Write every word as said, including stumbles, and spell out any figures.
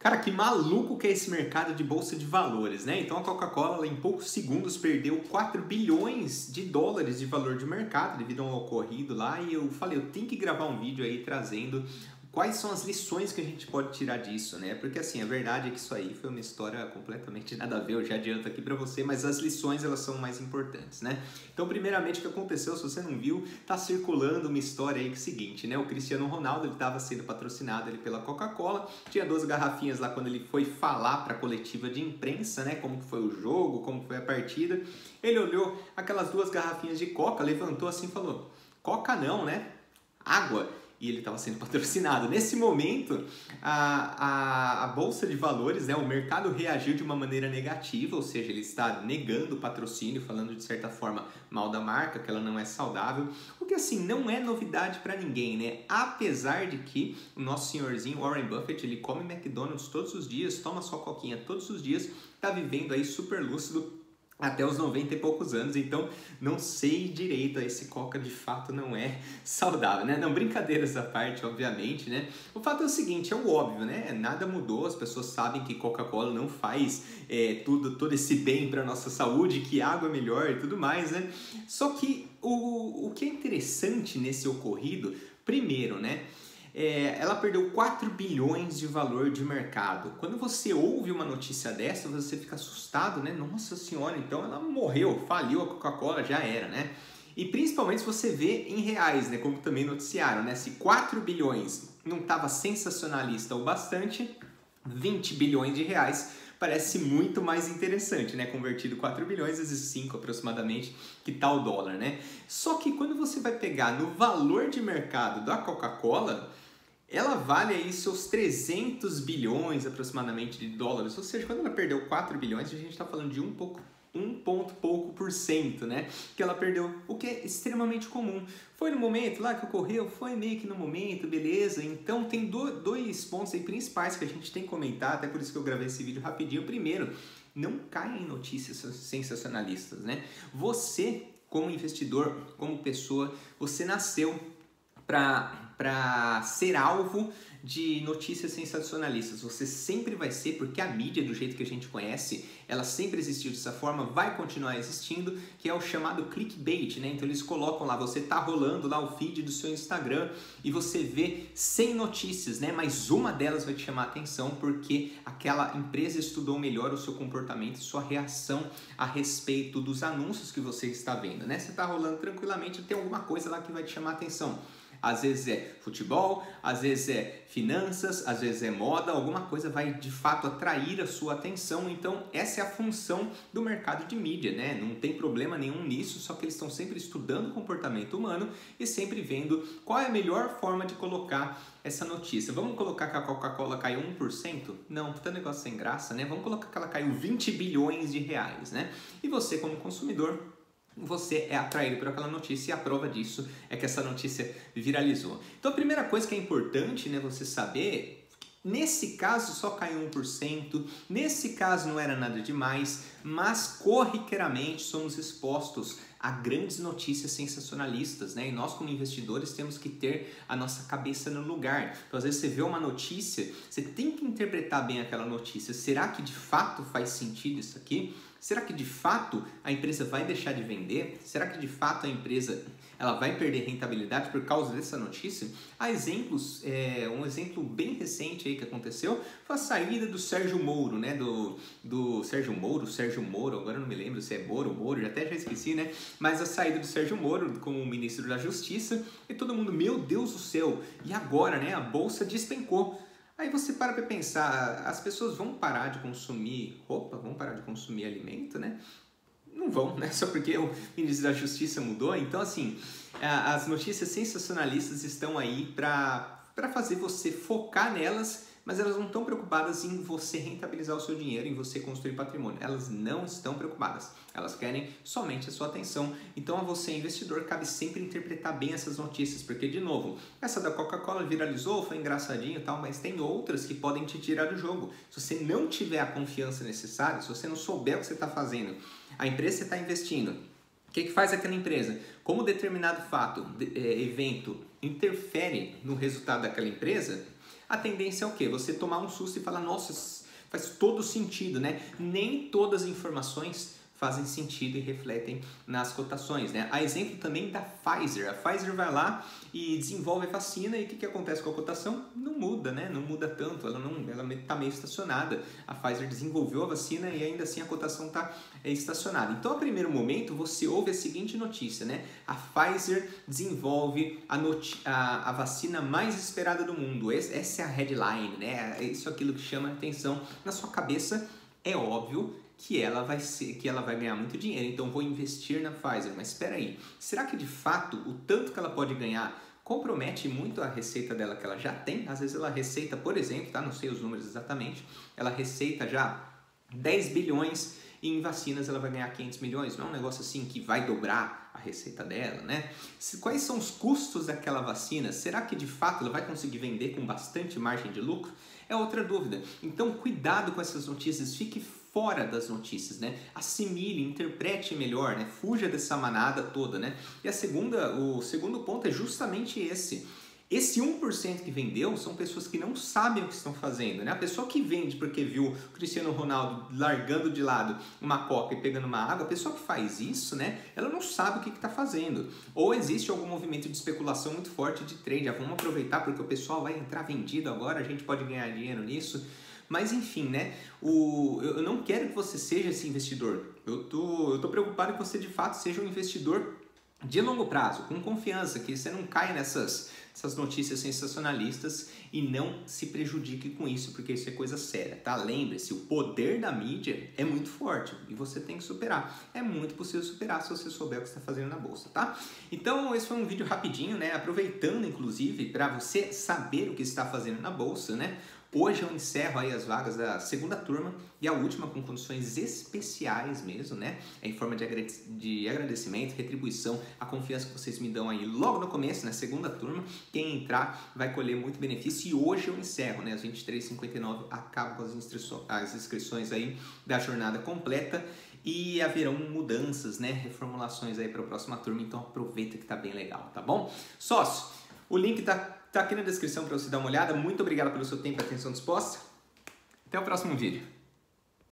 Cara, que maluco que é esse mercado de bolsa de valores, né? Então a Coca-Cola em poucos segundos perdeu quatro bilhões de dólares de valor de mercado devido a um ocorrido lá, e eu falei, eu tenho que gravar um vídeo aí trazendo quais são as lições que a gente pode tirar disso, né? Porque assim, a verdade é que isso aí foi uma história completamente nada a ver, eu já adianto aqui pra você, mas as lições elas são mais importantes, né? Então, primeiramente, o que aconteceu, se você não viu, tá circulando uma história aí que é o seguinte, né? O Cristiano Ronaldo, ele tava sendo patrocinado ali pela Coca-Cola, tinha duas garrafinhas lá quando ele foi falar pra coletiva de imprensa, né? Como que foi o jogo, como foi a partida. Ele olhou aquelas duas garrafinhas de Coca, levantou assim e falou, Coca não, né? Água. E ele estava sendo patrocinado. Nesse momento, a, a, a Bolsa de Valores, né, o mercado reagiu de uma maneira negativa, ou seja, ele está negando o patrocínio, falando de certa forma mal da marca, que ela não é saudável, o que assim não é novidade para ninguém, né? Apesar de que o nosso senhorzinho Warren Buffett, ele come McDonald's todos os dias, toma sua coquinha todos os dias, está vivendo aí super lúcido, até os noventa e poucos anos, então não sei direito, esse Coca de fato não é saudável, né? Não, brincadeiras à parte, obviamente, né? O fato é o seguinte, é o óbvio, né? Nada mudou, as pessoas sabem que Coca-Cola não faz é, tudo, todo esse bem para a nossa saúde, que água é melhor e tudo mais, né? Só que o, o que é interessante nesse ocorrido, primeiro, né? É, ela perdeu quatro bilhões de valor de mercado. Quando você ouve uma notícia dessa, você fica assustado, né? Nossa senhora, então ela morreu, faliu a Coca-Cola, já era, né? E principalmente se você vê em reais, né? Como também noticiaram, né? Se quatro bilhões não estava sensacionalista o bastante, vinte bilhões de reais parece muito mais interessante, né? Convertido quatro bilhões vezes cinco aproximadamente, que tá o dólar, né? Só que quando você vai pegar no valor de mercado da Coca-Cola, ela vale aí seus trezentos bilhões aproximadamente de dólares, ou seja, quando ela perdeu quatro bilhões, a gente tá falando de um pouco um ponto pouco por cento, né, que ela perdeu, o que é extremamente comum. Foi no momento lá que ocorreu, foi meio que no momento, beleza? Então tem do, dois pontos aí principais que a gente tem que comentar, até por isso que eu gravei esse vídeo rapidinho. Primeiro, não caia em notícias sensacionalistas, né? Você, como investidor, como pessoa, você nasceu para para ser alvo de notícias sensacionalistas. Você sempre vai ser, porque a mídia, do jeito que a gente conhece, ela sempre existiu dessa forma, vai continuar existindo, que é o chamado clickbait, né? Então eles colocam lá, você tá rolando lá o feed do seu Instagram e você vê cem notícias, né? Mas uma delas vai te chamar a atenção porque aquela empresa estudou melhor o seu comportamento, sua reação a respeito dos anúncios que você está vendo, né? Você tá rolando tranquilamente, tem alguma coisa lá que vai te chamar a atenção. Às vezes é futebol, às vezes é finanças, às vezes é moda, alguma coisa vai de fato atrair a sua atenção. Então essa é a função do mercado de mídia, né? Não tem problema nenhum nisso, só que eles estão sempre estudando o comportamento humano e sempre vendo qual é a melhor forma de colocar essa notícia. Vamos colocar que a Coca-Cola caiu um por cento? Não, puta negócio sem graça, né? Vamos colocar que ela caiu vinte bilhões de reais, né? E você como consumidor, você é atraído por aquela notícia, e a prova disso é que essa notícia viralizou. Então a primeira coisa que é importante, né, você saber, nesse caso só caiu um por cento, nesse caso não era nada demais, mas corriqueiramente somos expostos a grandes notícias sensacionalistas, né? E nós como investidores temos que ter a nossa cabeça no lugar. Então às vezes você vê uma notícia, você tem que interpretar bem aquela notícia. Será que de fato faz sentido isso aqui? Será que de fato a empresa vai deixar de vender? Será que de fato a empresa ela vai perder rentabilidade por causa dessa notícia? Há exemplos, é, um exemplo bem recente aí que aconteceu foi a saída do Sérgio Moro, né? Do, do Sérgio Moro, Sérgio Moro, agora eu não me lembro se é Moro ou Moro, até já esqueci, né? Mas a saída do Sérgio Moro como ministro da Justiça e todo mundo, meu Deus do céu, e agora, né? A bolsa despencou. Aí você para para pensar, as pessoas vão parar de consumir roupa, vão parar de consumir alimento, né? Não vão, né? Só porque o ministro da Justiça mudou. Então, assim, as notícias sensacionalistas estão aí para para fazer você focar nelas, mas elas não estão preocupadas em você rentabilizar o seu dinheiro, em você construir patrimônio. Elas não estão preocupadas. Elas querem somente a sua atenção. Então, a você, investidor, cabe sempre interpretar bem essas notícias, porque, de novo, essa da Coca-Cola viralizou, foi engraçadinho e tal, mas tem outras que podem te tirar do jogo. Se você não tiver a confiança necessária, se você não souber o que você está fazendo, a empresa que você está investindo, o que que faz aquela empresa? Como determinado fato, de, é, evento interfere no resultado daquela empresa, a tendência é o quê? Você tomar um susto e falar, nossa, faz todo sentido, né? Nem todas as informações fazem sentido e refletem nas cotações, né? A exemplo também da Pfizer. A Pfizer vai lá e desenvolve a vacina e o que, que acontece com a cotação? Não muda, né? Não muda tanto, ela não, ela está meio estacionada. A Pfizer desenvolveu a vacina e ainda assim a cotação está é, estacionada. Então, a primeiro momento, você ouve a seguinte notícia, né? A Pfizer desenvolve a, a, a vacina mais esperada do mundo. Essa é a headline, né? Isso é aquilo que chama a atenção na sua cabeça, é óbvio, que ela vai ser, que ela vai ganhar muito dinheiro, então vou investir na Pfizer. Mas espera aí, será que de fato o tanto que ela pode ganhar compromete muito a receita dela que ela já tem? Às vezes ela receita, por exemplo, tá? Não sei os números exatamente, ela receita já dez bilhões e em vacinas ela vai ganhar quinhentos milhões, não é um negócio assim que vai dobrar a receita dela, né? Quais são os custos daquela vacina? Será que de fato ela vai conseguir vender com bastante margem de lucro? É outra dúvida. Então cuidado com essas notícias, fique fora das notícias, né? Assimile, interprete melhor, né? Fuja dessa manada toda, né? E a segunda, o segundo ponto é justamente esse. Esse um por cento que vendeu são pessoas que não sabem o que estão fazendo, né? A pessoa que vende porque viu o Cristiano Ronaldo largando de lado uma coca e pegando uma água, a pessoa que faz isso, né? Ela não sabe o que está fazendo. Ou existe algum movimento de especulação muito forte de trade. Ah, vamos aproveitar porque o pessoal vai entrar vendido agora, a gente pode ganhar dinheiro nisso. Mas enfim, né? O, eu não quero que você seja esse investidor. Eu tô, eu tô preocupado que você de fato seja um investidor de longo prazo, com confiança, que você não caia nessas essas notícias sensacionalistas e não se prejudique com isso, porque isso é coisa séria, tá? Lembre-se, o poder da mídia é muito forte e você tem que superar. É muito possível superar se você souber o que está fazendo na bolsa, tá? Então, esse foi um vídeo rapidinho, né? Aproveitando, inclusive, para você saber o que está fazendo na bolsa, né? Hoje eu encerro aí as vagas da segunda turma e a última com condições especiais mesmo, né? É em forma de agradecimento, retribuição, a confiança que vocês me dão aí logo no começo, na segunda turma. Quem entrar vai colher muito benefício. E hoje eu encerro, né? Às vinte e três e cinquenta e nove acabo com as inscrições, as inscrições aí da jornada completa. E haverão mudanças, né? Reformulações aí para a próxima turma. Então aproveita que tá bem legal, tá bom? Sócio, o link tá... Tá aqui na descrição para você dar uma olhada. Muito obrigado pelo seu tempo e atenção disposta. Até o próximo vídeo.